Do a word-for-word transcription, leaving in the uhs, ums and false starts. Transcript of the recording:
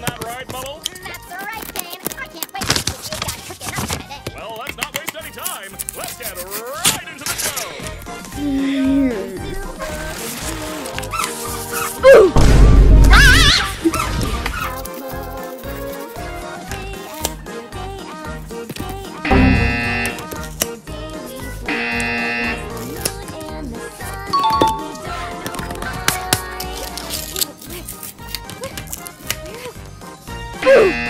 Isn't that right, Muddle? That's right, Dane. I can't wait to see what you got cooking up today. Well, let's not waste any time. Let's get right into the show. Woo!